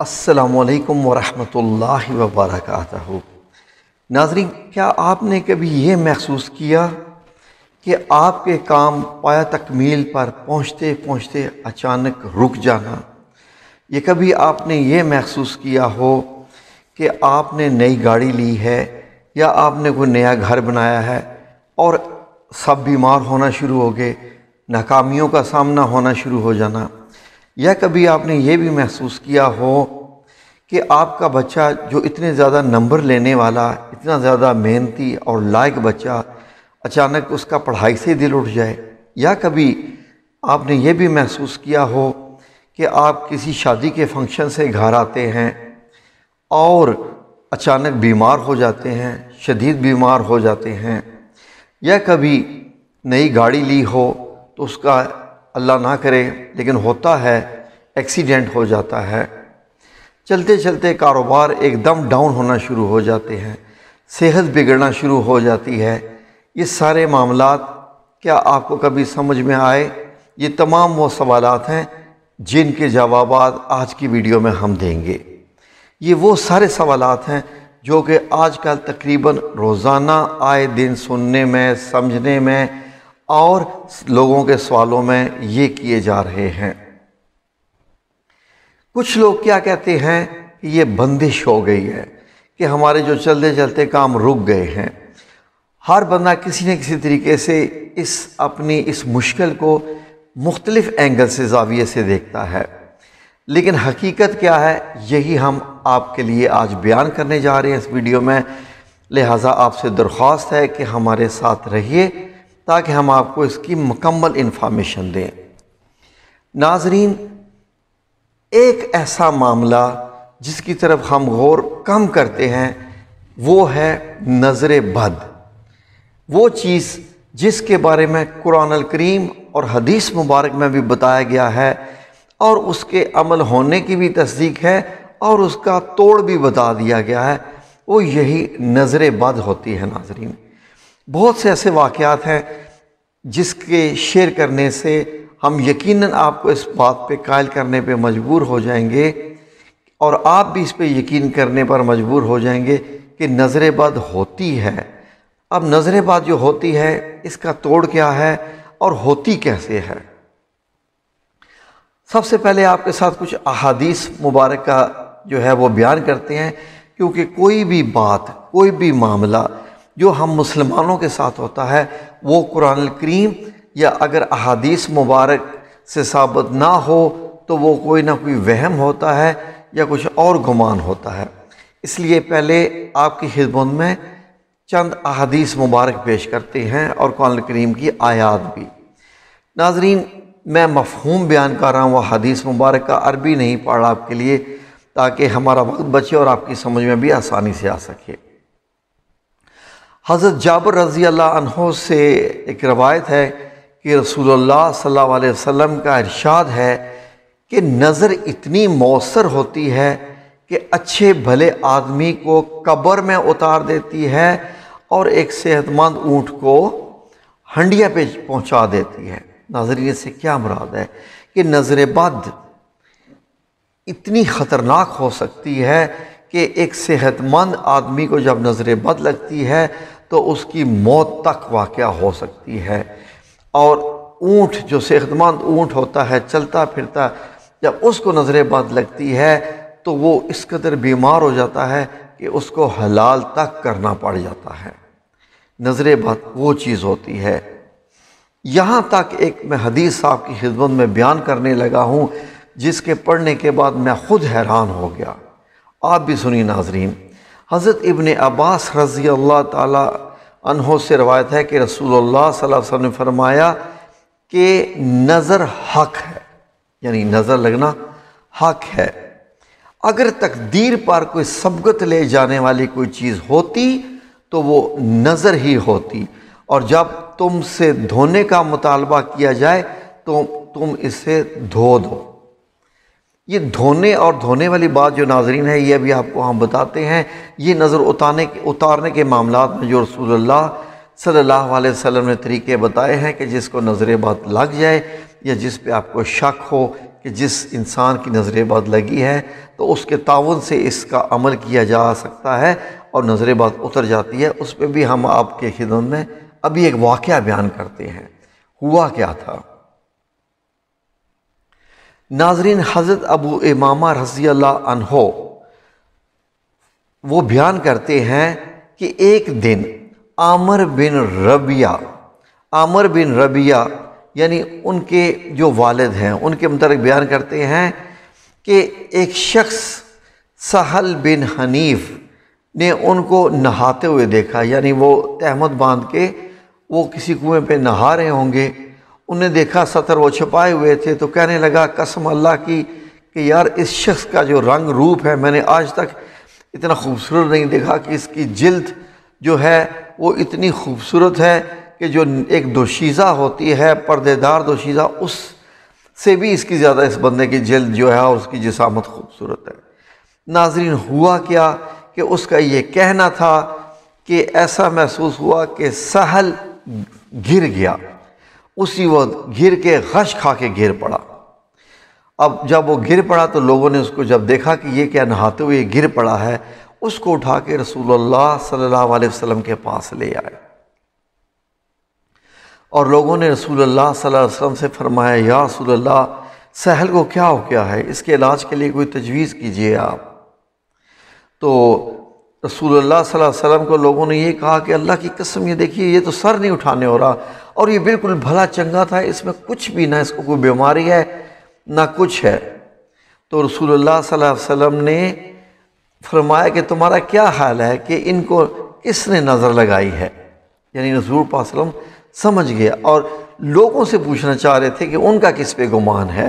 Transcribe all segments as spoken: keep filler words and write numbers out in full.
अस्सलामु अलैकुम वरहमतुल्लाहि वबरकातहू। नाज़रीन, क्या आपने कभी ये महसूस किया कि आपके काम पाया तकमील पर पहुँचते पहुँचते अचानक रुक जाना? ये कभी आपने ये महसूस किया हो कि आपने नई गाड़ी ली है या आपने कोई नया घर बनाया है और सब बीमार होना शुरू हो गए, नाकामियों का सामना होना शुरू हो जाना? या कभी आपने ये भी महसूस किया हो कि आपका बच्चा जो इतने ज़्यादा नंबर लेने वाला, इतना ज़्यादा मेहनती और लायक बच्चा, अचानक उसका पढ़ाई से दिल उठ जाए? या कभी आपने ये भी महसूस किया हो कि आप किसी शादी के फंक्शन से घर आते हैं और अचानक बीमार हो जाते हैं, शदीद बीमार हो जाते हैं? या कभी नई गाड़ी ली हो तो उसका, अल्लाह ना करे लेकिन होता है, एक्सीडेंट हो जाता है? चलते चलते कारोबार एकदम डाउन होना शुरू हो जाते हैं, सेहत बिगड़ना शुरू हो जाती है। ये सारे मामलात क्या आपको कभी समझ में आए? ये तमाम वो सवालात हैं जिनके जवाब आज की वीडियो में हम देंगे। ये वो सारे सवालात हैं जो कि आजकल तकरीबन रोज़ाना आए दिन सुनने में, समझने में और लोगों के सवालों में ये किए जा रहे हैं। कुछ लोग क्या कहते हैं कि ये बंदिश हो गई है कि हमारे जो चलते चलते काम रुक गए हैं। हर बंदा किसी न किसी तरीके से इस अपनी इस मुश्किल को मुख्तलिफ एंगल से, जाविये से देखता है, लेकिन हकीकत क्या है यही हम आपके लिए आज बयान करने जा रहे हैं इस वीडियो में। लिहाजा आपसे दरख्वास्त है कि हमारे साथ रहिए ताकि हम आपको इसकी मुकम्मल इंफॉर्मेशन दें। नाजरीन, एक ऐसा मामला जिसकी तरफ हम गौर कम करते हैं वो है नज़र बद, वो चीज़ जिसके बारे में कुरानुल करीम और हदीस मुबारक में भी बताया गया है और उसके अमल होने की भी तस्दीक है और उसका तोड़ भी बता दिया गया है, वो यही नज़र बद होती है। नाजरीन, बहुत से ऐसे वाक़यात हैं जिसके शेयर करने से हम यकीनन आपको इस बात पे कायल करने पे मजबूर हो जाएंगे और आप भी इस पे यकीन करने पर मजबूर हो जाएंगे कि नज़र बद होती है। अब नज़र बद जो होती है इसका तोड़ क्या है और होती कैसे है? सबसे पहले आपके साथ कुछ अहादीस मुबारक का जो है वो बयान करते हैं, क्योंकि कोई भी बात, कोई भी मामला जो हम मुसलमानों के साथ होता है वो कुरानुल करीम या अगर अहादीस मुबारक से साबित ना हो तो वो कोई ना कोई वहम होता है या कुछ और गुमान होता है। इसलिए पहले आपकी खिदमत में चंद अहादीस मुबारक पेश करते हैं और कुरानुल करीम की आयात भी। नाजरीन, मैं मफहूम बयान कर रहा हूँ, वह हदीस मुबारक का अरबी नहीं पढ़ रहा आपके लिए ताकि हमारा वक्त बचे और आपकी समझ में भी आसानी से आ सके। हज़रत जाबर रज़ी अल्लाह अन्हो से एक रवायत है कि रसूलुल्लाह सल्लल्लाहु अलैहि वसल्लम का इरशाद है कि नज़र इतनी मौसर होती है कि अच्छे भले आदमी को कब्र में उतार देती है और एक सेहतमंद ऊँट को हंडिया पे पहुँचा देती है। नाजरीन, से क्या मुराद है कि नज़र बद इतनी ख़तरनाक हो सकती है कि एक सेहतमंद आदमी को जब नज़र बद लगती है तो उसकी मौत तक वाक़या हो सकती है। और ऊँट, जो सेहतमंद ऊँट होता है, चलता फिरता, जब उसको नज़र बद लगती है तो वो इस कदर बीमार हो जाता है कि उसको हलाल तक करना पड़ जाता है। नज़र बद वो चीज़ होती है। यहाँ तक एक मैं हदीस साहब की खिदमत में बयान करने लगा हूँ जिसके पढ़ने के बाद मैं ख़ुद हैरान हो गया, आप भी सुनिए। नाजरीन, हज़रत इब्ने अब्बास रज़ी अल्लाह ताला अन्हों से रवायत है कि रसूलुल्लाह सल्लल्लाहु अलैहि वसल्लम ने फरमाया कि नज़र हक है, यानी नज़र लगना हक है। अगर तकदीर पर कोई सबकत ले जाने वाली कोई चीज़ होती तो वो नज़र ही होती, और जब तुमसे धोने का मुतालबा किया जाए तो तुम इसे धो दो। ये धोने और धोने वाली बात जो नाजरीन है, ये अभी आपको हम बताते हैं। ये नज़र उतारने के उतारने के मामला में जो रसूलुल्लाह सल्लल्लाहु अलैहि वसल्लम ने तरीके बताए हैं कि जिसको नज़र बद लग जाए या जिस पे आपको शक हो कि जिस इंसान की नज़र बाद लगी है तो उसके ताउन से इसका अमल किया जा सकता है और नज़र बाद उतर जाती है। उस पर भी हम आपके खिदमत में अभी एक वाक़या बयान करते हैं। हुआ क्या था नाजरीन, हज़रत अबू इमामा रज़ी अल्लाह अन्हो वो बयान करते हैं कि एक दिन आमर बिन रबिया आमर बिन रबिया यानी उनके जो वालिद हैं उनके मुताबिक बयान करते हैं कि एक शख्स सहल बिन हनीफ ने उनको नहाते हुए देखा, यानी वो तहमत बांध के वो किसी कुएं पे नहा रहे होंगे। उन्हें देखा सतर वो छुपाए हुए थे, तो कहने लगा कसम अल्लाह की कि यार इस शख्स का जो रंग रूप है मैंने आज तक इतना खूबसूरत नहीं देखा कि इसकी जिल्द जो है वो इतनी खूबसूरत है कि जो एक दोशीज़ा होती है पर्देदार दोशीज़ा उस से भी इसकी ज़्यादा इस बंदे की जिल्द जो है और उसकी जिसामत खूबसूरत है। नाजरीन हुआ क्या कि उसका ये कहना था कि ऐसा महसूस हुआ कि सहल गिर गया, उसी वक्त गिर के गश खा के गिर पड़ा। अब जब वो गिर पड़ा तो लोगों ने उसको जब देखा कि ये क्या नहाते हुए गिर पड़ा है, उसको उठा के रसूलुल्लाह सल्लल्लाहु अलैहि वसल्लम के पास ले आए और लोगों ने रसूलुल्लाह सल्लल्लाहु अलैहि वसल्लम से फरमाया या रसूलुल्लाह सहल को क्या हो गया है, इसके इलाज के लिए कोई तजवीज़ कीजिए आप। तो रसूलुल्लाह सल्लल्लाहु अलैहि वसल्लम को लोगों ने ये कहा कि अल्लाह की कसम ये देखिए ये तो सर नहीं उठाने हो रहा और ये बिल्कुल भला चंगा था, इसमें कुछ भी ना इसको कोई बीमारी है ना कुछ है। तो रसूलुल्लाह सल्लल्लाहु अलैहि वसल्लम ने फरमाया कि तुम्हारा क्या हाल है कि इनको किसने नज़र लगाई है, यानी रसूल पाक सल्लल्लाहु अलैहि वसल्लम समझ गया और लोगों से पूछना चाह रहे थे कि उनका किस पे गुमान है।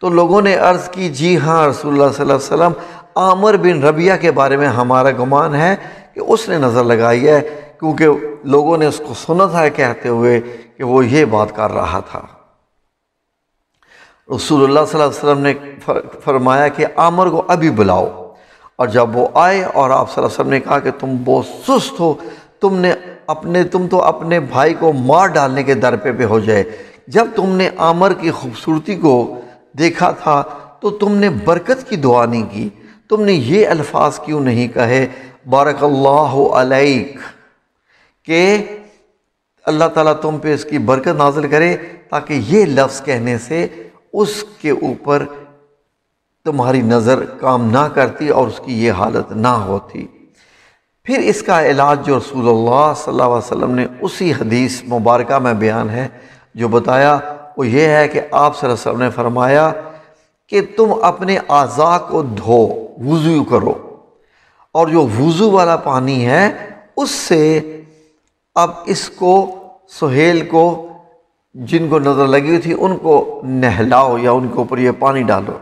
तो लोगों ने अर्ज़ की जी हाँ रसूलुल्लाह सल्लल्लाहु अलैहि वसल्लम आमर बिन रबिया के बारे में हमारा गुमान है कि उसने नज़र लगाई है, क्योंकि लोगों ने उसको सुना था कहते हुए कि वो ये बात कर रहा था। रसूलुल्लाह सल्लल्लाहु अलैहि वसल्लम ने फरमाया कि आमर को अभी बुलाओ, और जब वो आए और आप सल्लल्लाहु अलैहि वसल्लम ने कहा कि तुम बहुत सुस्त हो, तुमने अपने तुम तो अपने भाई को मार डालने के दरपे पे हो जाए, जब तुमने आमर की खूबसूरती को देखा था तो तुमने बरकत की दुआ नहीं की, तुमने ये अल्फाज क्यों नहीं कहे बारकल्लाहु अलैक के अल्लाह ताला तुम पे इसकी बरकत नाजिल करे, ताकि ये लफ्ज़ कहने से उसके ऊपर तुम्हारी नज़र काम ना करती और उसकी ये हालत ना होती। फिर इसका इलाज जो रसूलुल्लाह सल्लल्लाहु अलैहि वसल्लम ने उसी हदीस मुबारक में बयान है जो बताया वो ये है कि आप सल्लल्लाहु अलैहि वसल्लम ने फरमाया कि तुम अपने आज़ा को धो वुज़ू करो और जो वुज़ू वाला पानी है उससे अब इसको सुहेल को जिनको नज़र लगी हुई थी उनको नहलाओ या उनके ऊपर ये पानी डालो।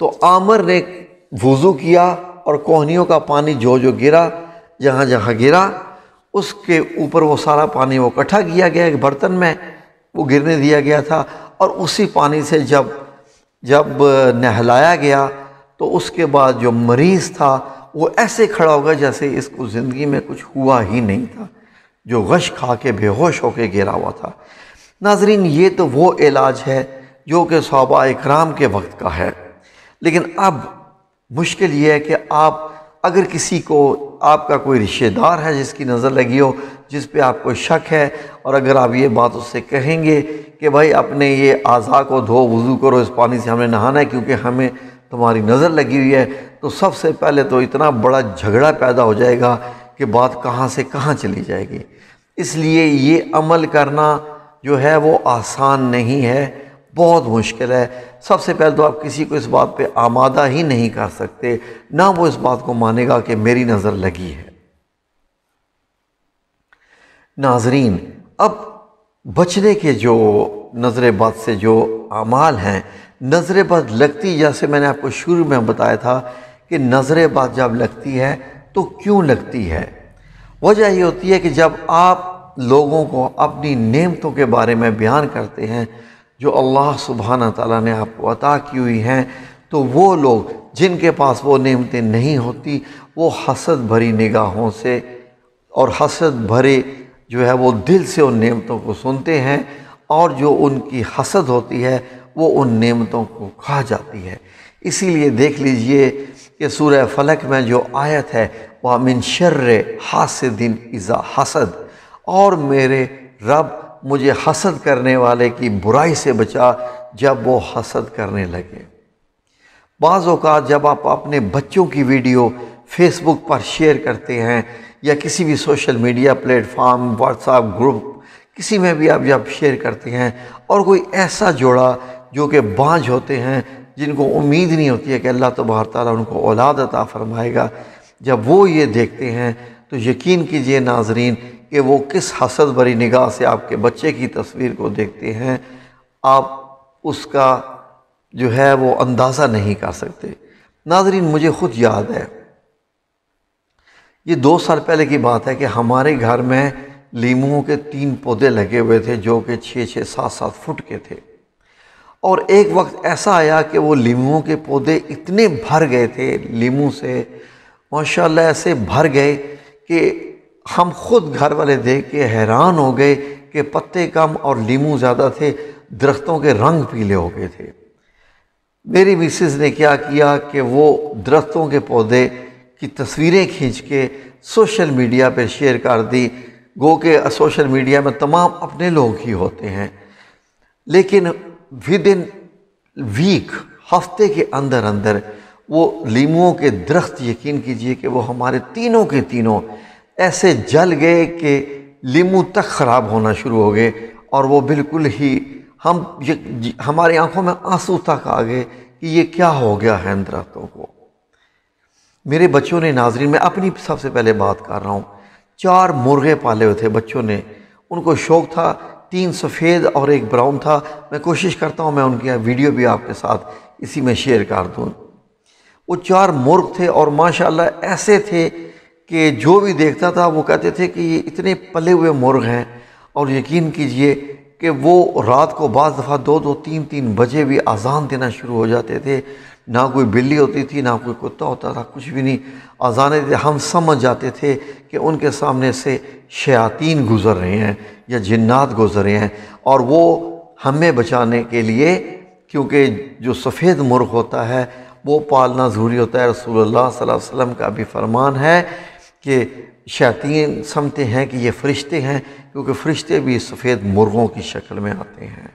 तो आमर ने वुज़ू किया और कोहनियों का पानी जो जो गिरा जहाँ जहाँ गिरा उसके ऊपर वो सारा पानी वो इकट्ठा किया गया एक बर्तन में वो गिरने दिया गया था, और उसी पानी से जब जब नहलाया गया तो उसके बाद जो मरीज़ था वो ऐसे खड़ा होगा जैसे इसको ज़िंदगी में कुछ हुआ ही नहीं था, जो गश खा के बेहोश होके गिरा हुआ था। नाजरीन ये तो वो इलाज है जो कि सहाबा इकराम के वक्त का है, लेकिन अब मुश्किल ये है कि आप अगर किसी को आपका कोई रिश्तेदार है जिसकी नज़र लगी हो जिस पे आपको शक है, और अगर आप ये बात उससे कहेंगे कि भाई अपने ये आज़ा को धो वुज़ू करो इस पानी से हमें नहाना है क्योंकि हमें तुम्हारी नज़र लगी हुई है, तो सबसे पहले तो इतना बड़ा झगड़ा पैदा हो जाएगा कि बात कहाँ से कहाँ चली जाएगी। इसलिए ये अमल करना जो है वो आसान नहीं है, बहुत मुश्किल है। सबसे पहले तो आप किसी को इस बात पे आमादा ही नहीं कर सकते, ना वो इस बात को मानेगा कि मेरी नज़र लगी है। नाजरीन अब बचने के जो नज़र बद से जो अमाल हैं, नज़र बद लगती जैसे मैंने आपको शुरू में बताया था कि नज़र बद जब लगती है तो क्यों लगती है, वजह ये होती है कि जब आप लोगों को अपनी नेमतों के बारे में बयान करते हैं जो अल्लाह सुब्हाना ताला ने आपको अता की हुई हैं, तो वो लोग जिनके पास वो नेमतें नहीं होती वो हसद भरी निगाहों से और हसद भरे जो है वो दिल से उन नेमतों को सुनते हैं और जो उनकी हसद होती है वो उन नेमतों को खा जाती है। इसीलिए देख लीजिए कि सूरह फलक में जो आयत है वह मिन शर्रे हासिदिन इज़ा हसद, और मेरे रब मुझे हसद करने वाले की बुराई से बचा जब वो हसद करने लगे। बाज़ औक़ात जब आप अपने बच्चों की वीडियो फ़ेसबुक पर शेयर करते हैं या किसी भी social media platform, WhatsApp group, किसी में भी आप जब शेयर करते हैं और कोई ऐसा जोड़ा जो कि बांझ होते हैं, जिनको उम्मीद नहीं होती है कि अल्लाह तबारक तआला उनको औलाद अता फ़रमाएगा, जब वो ये देखते हैं तो यकीन कीजिए नाजरीन कि वो किस हसद भरी निगाह से आपके बच्चे की तस्वीर को देखते हैं, आप उसका जो है वो अंदाज़ा नहीं कर सकते। नाजरीन मुझे ख़ुद याद है, ये दो साल पहले की बात है कि हमारे घर में लीमुओं के तीन पौधे लगे हुए थे जो कि छः छः सात सात फुट के थे, और एक वक्त ऐसा आया कि वो लीमुओं के पौधे इतने भर गए थे, लीमू से माशाल्लाह ऐसे भर गए कि हम खुद घर वाले देख के हैरान हो गए कि पत्ते कम और लीमू ज़्यादा थे, दरख्तों के रंग पीले हो गए थे। मेरी मिसेस ने क्या किया कि वो दरख्तों के पौधे की तस्वीरें खींच के सोशल मीडिया पे शेयर कर दी, गो के सोशल मीडिया में तमाम अपने लोग ही होते हैं, लेकिन विद इन वीक, हफ्ते के अंदर अंदर वो लीमुओं के दरख्त यकीन कीजिए कि वो हमारे तीनों के तीनों ऐसे जल गए कि लीमू तक ख़राब होना शुरू हो गए, और वो बिल्कुल ही हम हमारी आंखों में आंसू तक आ गए कि ये क्या हो गया है इन दरख्तों को। मेरे बच्चों ने नाजरीन, मैं अपनी सबसे पहले बात कर रहा हूँ, चार मुर्गे पाले हुए थे बच्चों ने, उनको शौक़ था, तीन सफ़ेद और एक ब्राउन था। मैं कोशिश करता हूँ मैं उनकी वीडियो भी आपके साथ इसी में शेयर कर दूँ। वो चार मुर्ग थे और माशाल्लाह ऐसे थे कि जो भी देखता था वो कहते थे कि ये इतने पले हुए मुर्ग हैं, और यकीन कीजिए कि वो रात को बाज़ दफ़ा दो दो तीन तीन बजे भी अजान देना शुरू हो जाते थे। ना कोई बिल्ली होती थी, ना कोई कुत्ता होता था, कुछ भी नहीं, अजाने थे। हम समझ जाते थे कि उनके सामने से शयातीन गुज़र रहे हैं या जिन्नात गुज़र रहे हैं, और वो हमें बचाने के लिए, क्योंकि जो सफ़ेद मुर्ग़ होता है वो पालना ज़रूरी होता है। रसूलुल्लाह सल्लल्लाहु अलैहि वसल्लम का भी फरमान है कि शैतान समझते हैं कि ये फ़रिश्ते हैं, क्योंकि फ़रिश्ते भी सफ़ेद मुर्गों की शक्ल में आते हैं,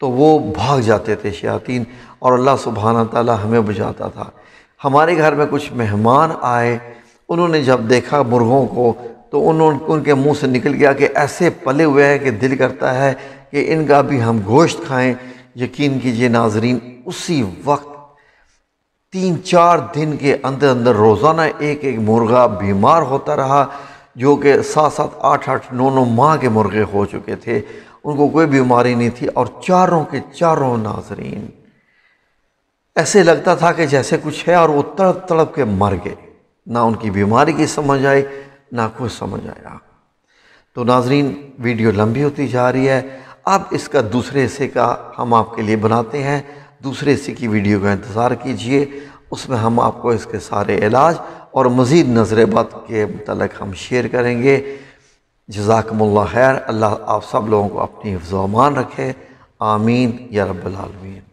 तो वो भाग जाते थे शैतान, और अल्लाह सुब्हाना ताला हमें बचाता था। हमारे घर में कुछ मेहमान आए, उन्होंने जब देखा मुर्गों को तो उन्होंने उनके मुंह से निकल गया कि ऐसे पले हुए हैं कि दिल करता है कि इनका भी हम गोश्त खाएँ। यकीन कीजिए नाजरीन, उसी वक्त तीन चार दिन के अंदर अंदर रोज़ाना एक एक मुर्गा बीमार होता रहा, जो कि सात सात आठ आठ नौ नौ माह के मुर्गे हो चुके थे, उनको कोई बीमारी नहीं थी, और चारों के चारों नाजरीन ऐसे लगता था कि जैसे कुछ है, और वो तड़प तड़प के मर गए। ना उनकी बीमारी की समझ आई, ना कुछ समझ आया। तो नाजरीन वीडियो लंबी होती जा रही है, अब इसका दूसरे हिस्से का हम आपके लिए बनाते हैं, दूसरे हिस्से की वीडियो का इंतज़ार कीजिए, उसमें हम आपको इसके सारे इलाज और मज़ीद नज़र ए बद के मतलब हम शेयर करेंगे। जज़ाकमुल्लाह खैर, अल्लाह आप सब लोगों को अपनी हिफ्ज़-ओ-अमान रखे, आमीन या रब्बल आलमीन।